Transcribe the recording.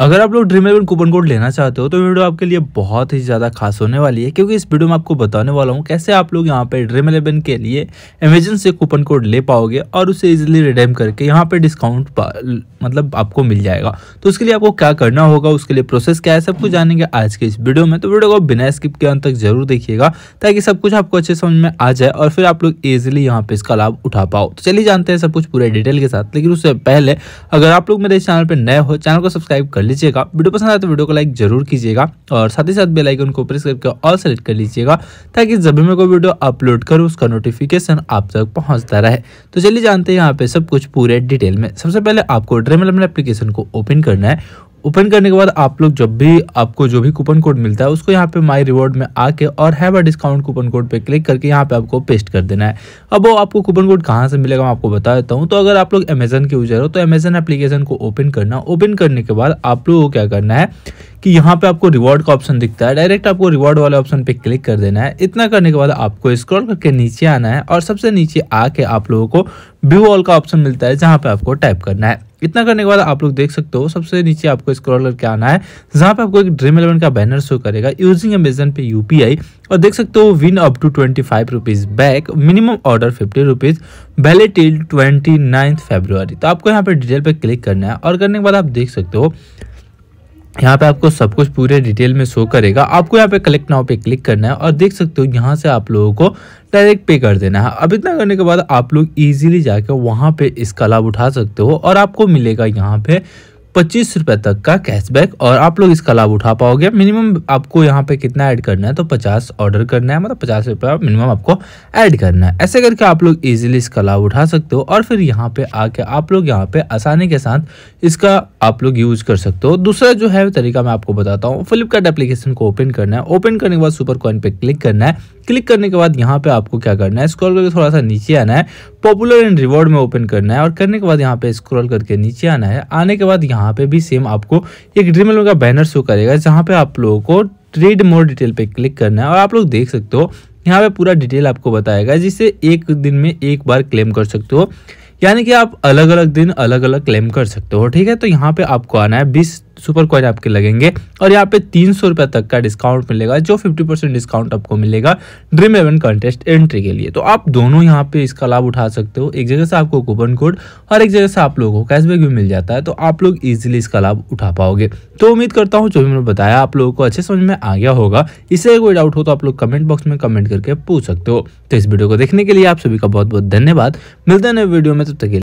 अगर आप लोग ड्रीम11 कूपन कोड लेना चाहते हो तो वीडियो आपके लिए बहुत ही ज़्यादा खास होने वाली है, क्योंकि इस वीडियो में आपको बताने वाला हूँ कैसे आप लोग यहाँ पे ड्रीम11 के लिए अमेजन से कूपन कोड ले पाओगे और उसे इजीली रिडीम करके यहाँ पे डिस्काउंट मतलब आपको मिल जाएगा। तो उसके लिए आपको क्या करना होगा, उसके लिए प्रोसेस क्या है, सब कुछ जानेंगे आज के इस वीडियो में। तो वीडियो को बिना स्किप के अंत तक जरूर देखिएगा ताकि सब कुछ आपको अच्छे समझ में आ जाए और फिर आप लोग ईजिली यहाँ पे इसका लाभ उठा पाओ। तो चलिए जानते हैं सब कुछ पूरे डिटेल के साथ, लेकिन उससे पहले अगर आप लोग मेरे चैनल पर नए हो, चैनल को सब्सक्राइब कर लीजिएगा। वीडियो पसंद आए तो वीडियो को लाइक जरूर कीजिएगा और साथ ही साथ बेल आइकन को प्रेस करके ऑल सेलेक्ट कर लीजिएगा ताकि जब मैं कोई वीडियो अपलोड करूं उसका नोटिफिकेशन आप तक पहुंचता रहे। तो चलिए जानते हैं यहाँ पे सब कुछ पूरे डिटेल में। सबसे पहले आपको ड्रीम11 एप्लीकेशन को ओपन करना है। ओपन करने के बाद आप लोग जब भी आपको जो भी कूपन कोड मिलता है उसको यहाँ पे माय रिवॉर्ड में आके और have a discount coupon code पे क्लिक करके यहाँ पे आपको पेस्ट कर देना है। अब वो आपको कूपन कोड कहाँ से मिलेगा मैं आपको बता देता हूँ। तो अगर आप लोग अमेजन के यूजर हो तो अमेजन एप्लीकेशन को ओपन करना। ओपन करने के बाद आप लोगों को क्या करना है कि यहाँ पे आपको रिवॉर्ड का ऑप्शन दिखता है, डायरेक्ट आपको रिवॉर्ड वाले ऑप्शन पे क्लिक कर देना है। इतना करने के बाद आपको स्क्रॉल करके नीचे आना है और सबसे नीचे आके आप लोगों को व्यू ऑल का ऑप्शन मिलता है जहाँ पे आपको टाइप करना है। इतना करने के बाद आप लोग देख सकते हो सबसे नीचे आपको स्क्रॉल करके आना है जहाँ पे आपको एक ड्रीम11 का बैनर शो करेगा यूजिंग अमेजन पे यूपीआई, और देख सकते हो win up to 25 rupees back, minimum order 50 rupees, valid till 29 February. तो आपको यहाँ पे डिटेल पे क्लिक करना है और करने के बाद आप देख सकते हो यहाँ पे आपको सब कुछ पूरे डिटेल में शो करेगा। आपको यहाँ पे कलेक्ट नाउ पे क्लिक करना है और देख सकते हो यहाँ से आप लोगों को डायरेक्ट पे कर देना है। अब इतना करने के बाद आप लोग इजीली जाकर वहाँ पे इसका लाभ उठा सकते हो और आपको मिलेगा यहाँ पे 25 रुपये तक का कैशबैक और आप लोग इसका लाभ उठा पाओगे। मिनिमम आपको यहाँ पे कितना ऐड करना है, तो 50 ऑर्डर करना है, मतलब 50 रुपये मिनिमम आपको ऐड करना है। ऐसे करके आप लोग इजीली इसका लाभ उठा सकते हो और फिर यहाँ पे आके आप लोग यहाँ पे आसानी के साथ इसका आप लोग यूज कर सकते हो। दूसरा जो है तरीका मैं आपको बताता हूँ। फ्लिपकार्ट एप्लीकेशन को ओपन करना है। ओपन करने के बाद सुपर कॉइन पर क्लिक करना है। क्लिक करने के बाद यहाँ पे आपको क्या करना है, स्क्रॉल करके थोड़ा सा नीचे आना है, पॉपुलर एंड रिवॉर्ड में ओपन करना है और करने के बाद यहाँ पे स्क्रॉल करके नीचे आना है। आने के बाद यहाँ पे भी सेम आपको एक ड्रीम11 का बैनर शो करेगा जहाँ पे आप लोगों को ट्रेड मोर डिटेल पे क्लिक करना है और आप लोग देख सकते हो यहाँ पे पूरा डिटेल आपको बताएगा जिसे एक दिन में एक बार क्लेम कर सकते हो, यानी कि आप अलग अलग दिन अलग अलग क्लेम कर सकते हो। ठीक है, तो यहाँ पे आपको आना है। 20 सुपर कॉइन आपके लगेंगे और यहाँ पे 300 रुपये तक का डिस्काउंट मिलेगा, जो 50% डिस्काउंट आपको मिलेगा ड्रीम11 कंटेस्ट एंट्री के लिए। तो आप दोनों यहाँ पे इसका लाभ उठा सकते हो। एक जगह से आपको कूपन कोड और एक जगह से आप लोगों को कैशबैक भी मिल जाता है, तो आप लोग ईजिली इसका लाभ उठा पाओगे। तो उम्मीद करता हूँ जो भी मैंने बताया आप लोगों को अच्छे समझ में आ गया होगा। इससे कोई डाउट हो तो आप लोग कमेंट बॉक्स में कमेंट करके पूछ सकते हो। तो इस वीडियो को देखने के लिए आप सभी का बहुत बहुत धन्यवाद। मिलते हैं नए वीडियो में, तब तक के लिए।